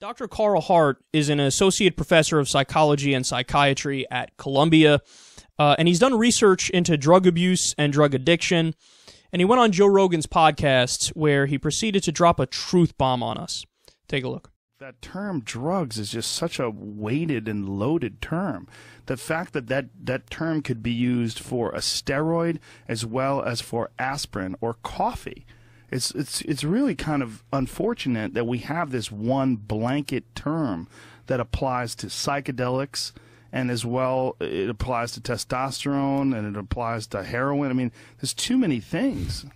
Dr. Carl Hart is an associate professor of psychology and psychiatry at Columbia, and he's done research into drug abuse and drug addiction, and he went on Joe Rogan's podcast where he proceeded to drop a truth bomb on us. Take a look. That term drugs is just such a weighted and loaded term. The fact that that term could be used for a steroid as well as for aspirin or coffee. It's really kind of unfortunate that we have this one blanket term that applies to psychedelics, and as well it applies to testosterone and it applies to heroin. I mean, there's too many things.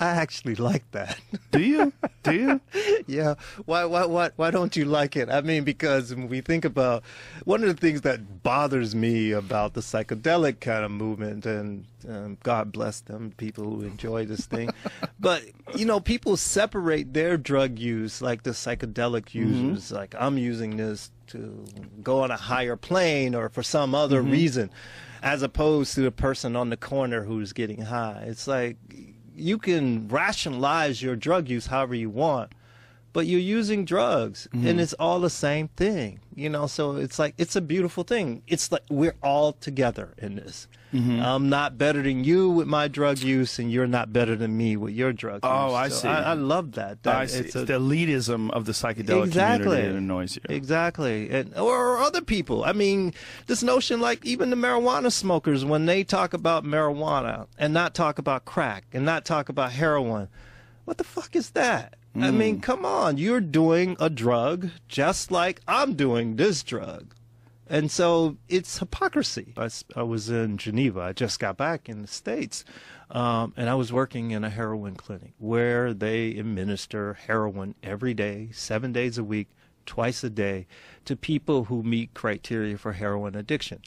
I actually like that. Do you? Do you? Yeah. Why don't you like it? I mean, because when we think about one of the things that bothers me about the psychedelic kind of movement, and God bless them, people who enjoy this thing, but you know, people separate their drug use, like the psychedelic users, like I'm using this to go on a higher plane or for some other reason, as opposed to the person on the corner who's getting high. It's like, you can rationalize your drug use however you want, but you're using drugs and it's all the same thing, you know? So it's like, it's a beautiful thing. It's like, we're all together in this. I'm not better than you with my drug use and you're not better than me with your drug use. Oh, I see. I love that. It's the elitism of the psychedelic community that annoys you. Exactly. And, or other people. I mean, this notion, like even the marijuana smokers, when they talk about marijuana and not talk about crack and not talk about heroin, what the fuck is that? I mean, come on, you're doing a drug just like I'm doing this drug. And so it's hypocrisy. I was in Geneva. I just got back in the States, and I was working in a heroin clinic where they administer heroin every day, 7 days a week, twice a day, to people who meet criteria for heroin addiction.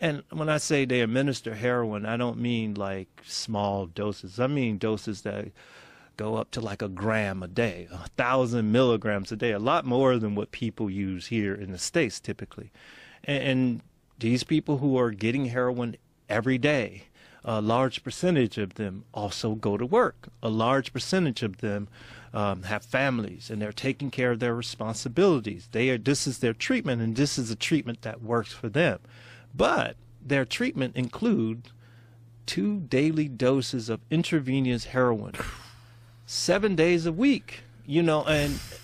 And when I say they administer heroin, I don't mean like small doses. I mean doses that go up to like a gram a day, 1,000 milligrams a day, a lot more than what people use here in the States typically. And these people who are getting heroin every day, a large percentage of them also go to work. A large percentage of them have families, and they're taking care of their responsibilities. This is their treatment, and this is a treatment that works for them. But their treatment includes 2 daily doses of intravenous heroin. 7 days a week, you know,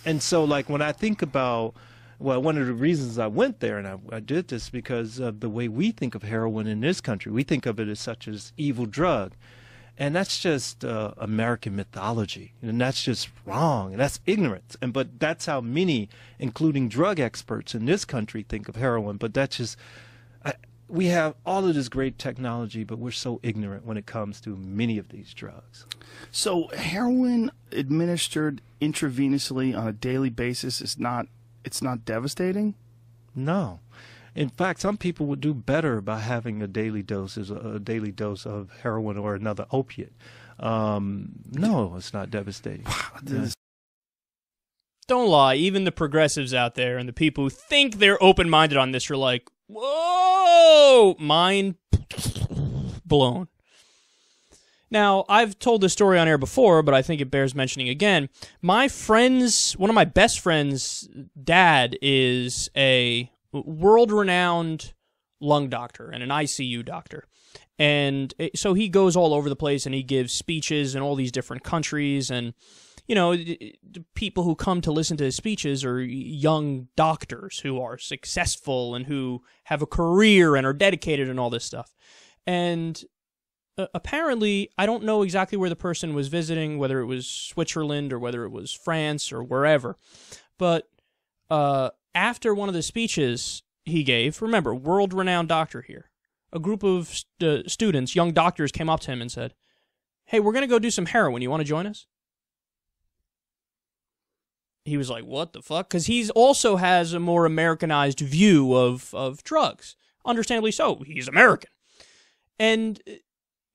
and so like when I think about, well, one of the reasons I went there and I did this because of the way we think of heroin in this country. We think of it as such as evil drug, and that's just American mythology, and that's just wrong, and that's ignorance. And but that's how many, including drug experts in this country, think of heroin. But that's just, we have all of this great technology, but we're so ignorant when it comes to many of these drugs. So heroin administered intravenously on a daily basis is not, it's not devastating? No. In fact, some people would do better by having a daily dose of heroin or another opiate. No, it's not devastating. Wow, yeah. Don't lie. Even the progressives out there and the people who think they're open-minded on this are like, whoa, mind blown. Now, I've told this story on air before, but I think it bears mentioning again. My friend's, one of my best friend's dad is a world-renowned lung doctor and an ICU doctor. And so he goes all over the place and he gives speeches in all these different countries. And, you know, people who come to listen to his speeches are young doctors who are successful and who have a career and are dedicated and all this stuff. And apparently, I don't know exactly where the person was visiting, whether it was Switzerland or whether it was France or wherever, but after one of the speeches he gave, remember, world-renowned doctor here, a group of students, young doctors, came up to him and said, hey, we're going to go do some heroin. You want to join us? He was like, what the fuck? Because he also has a more Americanized view of drugs. Understandably so. He's American. And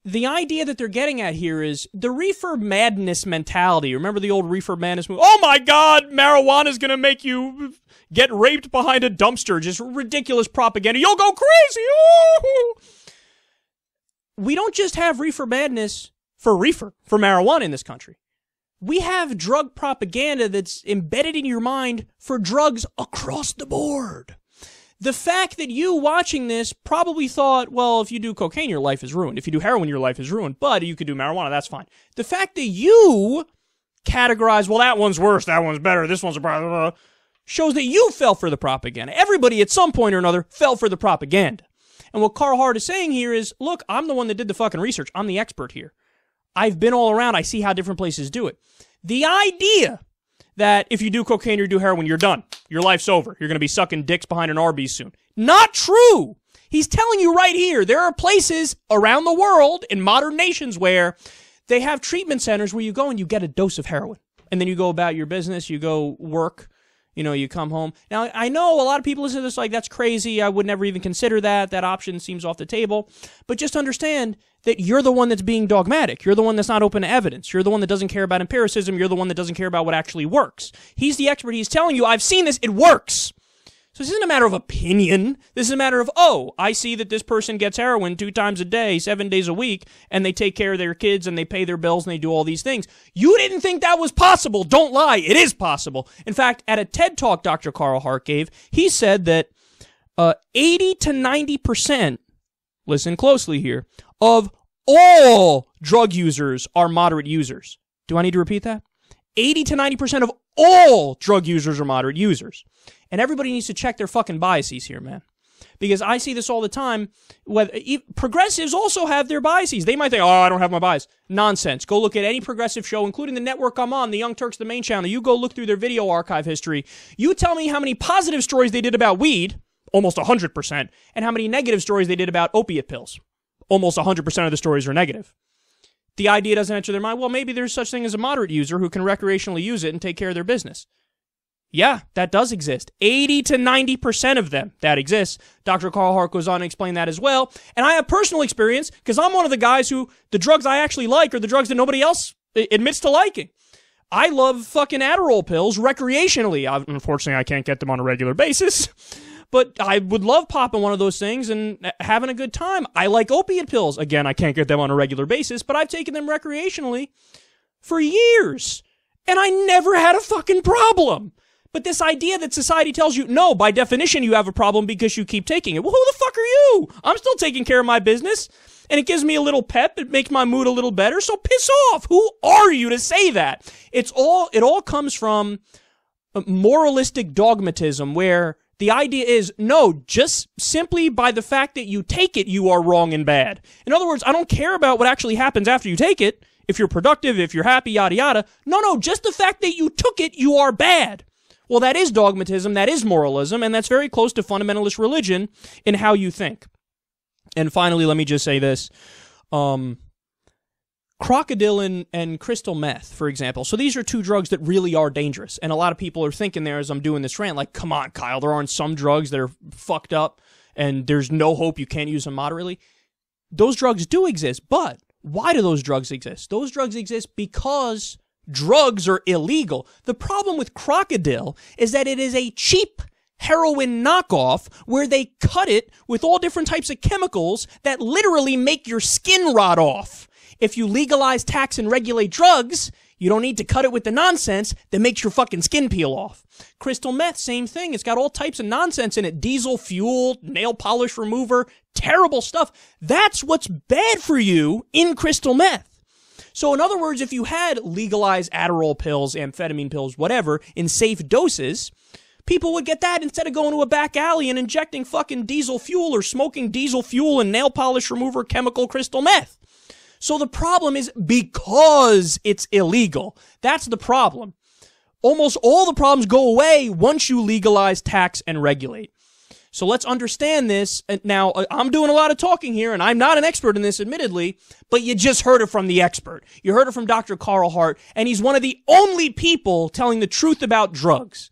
the idea that they're getting at here is the reefer madness mentality. Remember the old reefer madness movie? Oh my God, marijuana's gonna make you get raped behind a dumpster. Just ridiculous propaganda. You'll go crazy. Ooh. We don't just have reefer madness for marijuana in this country. We have drug propaganda that's embedded in your mind for drugs across the board. The fact that you watching this probably thought, well, if you do cocaine, your life is ruined. If you do heroin, your life is ruined. But you could do marijuana, that's fine. The fact that you categorize, well, that one's worse, that one's better, this one's a blah, blah, blah, shows that you fell for the propaganda. Everybody at some point or another fell for the propaganda. And what Carl Hart is saying here is, look, I'm the one that did the fucking research. I'm the expert here. I've been all around. I see how different places do it. The idea that if you do cocaine or do heroin, you're done. Your life's over. You're going to be sucking dicks behind an Arby's soon. Not true. He's telling you right here, there are places around the world in modern nations where they have treatment centers where you go and you get a dose of heroin. And then you go about your business, you go work, you know, you come home. Now, I know a lot of people listen to this like, that's crazy. I would never even consider that. That option seems off the table. But just understand that you're the one that's being dogmatic. You're the one that's not open to evidence. You're the one that doesn't care about empiricism. You're the one that doesn't care about what actually works. He's the expert. He's telling you, I've seen this. It works. So this isn't a matter of opinion. This is a matter of, oh, I see that this person gets heroin 2 times a day, 7 days a week, and they take care of their kids, and they pay their bills, and they do all these things. You didn't think that was possible. Don't lie. It is possible. In fact, at a TED talk Dr. Carl Hart gave, he said that 80 to 90%, listen closely here, of all drug users are moderate users. Do I need to repeat that? 80 to 90% of all drug users are moderate users. And everybody needs to check their fucking biases here, man. Because I see this all the time. Progressives also have their biases. They might think, oh, I don't have my bias. Nonsense. Go look at any progressive show, including the network I'm on, The Young Turks, the main channel. You go look through their video archive history. You tell me how many positive stories they did about weed, almost 100%, and how many negative stories they did about opiate pills. Almost 100% of the stories are negative. The idea doesn't enter their mind, well, maybe there's such thing as a moderate user who can recreationally use it and take care of their business. Yeah, that does exist. 80 to 90% of them, that exists. Dr. Carl Hart goes on to explain that as well. And I have personal experience because I'm one of the guys who the drugs I actually like are the drugs that nobody else admits to liking. I love fucking Adderall pills recreationally. Unfortunately, I can't get them on a regular basis. But I would love popping one of those things and having a good time. I like opiate pills. Again, I can't get them on a regular basis, but I've taken them recreationally for years. And I never had a fucking problem. But this idea that society tells you, no, by definition you have a problem because you keep taking it. Well, who the fuck are you? I'm still taking care of my business. And it gives me a little pep. It makes my mood a little better. So piss off. Who are you to say that? It all comes from moralistic dogmatism where the idea is, no, just simply by the fact that you take it, you are wrong and bad. In other words, I don't care about what actually happens after you take it, if you're productive, if you're happy, yada, yada. No, just the fact that you took it, you are bad. Well, that is dogmatism, that is moralism, and that's very close to fundamentalist religion in how you think. And finally, let me just say this. Crocodile and crystal meth, for example. So these are two drugs that really are dangerous. And a lot of people are thinking there as I'm doing this rant, like, come on, Kyle, there aren't some drugs that are fucked up and there's no hope, you can't use them moderately. Those drugs do exist, but why do those drugs exist? Those drugs exist because drugs are illegal. The problem with crocodile is that it is a cheap heroin knockoff where they cut it with all different types of chemicals that literally make your skin rot off. If you legalize, tax, and regulate drugs, you don't need to cut it with the nonsense that makes your fucking skin peel off. Crystal meth, same thing. It's got all types of nonsense in it. Diesel fuel, nail polish remover, terrible stuff. That's what's bad for you in crystal meth. So in other words, if you had legalized Adderall pills, amphetamine pills, whatever, in safe doses, people would get that instead of going to a back alley and injecting fucking diesel fuel or smoking diesel fuel and nail polish remover chemical crystal meth. So the problem is because it's illegal. That's the problem. Almost all the problems go away once you legalize, tax, and regulate. So let's understand this. Now, I'm doing a lot of talking here, and I'm not an expert in this, admittedly, but you just heard it from the expert. You heard it from Dr. Carl Hart, and he's one of the only people telling the truth about drugs.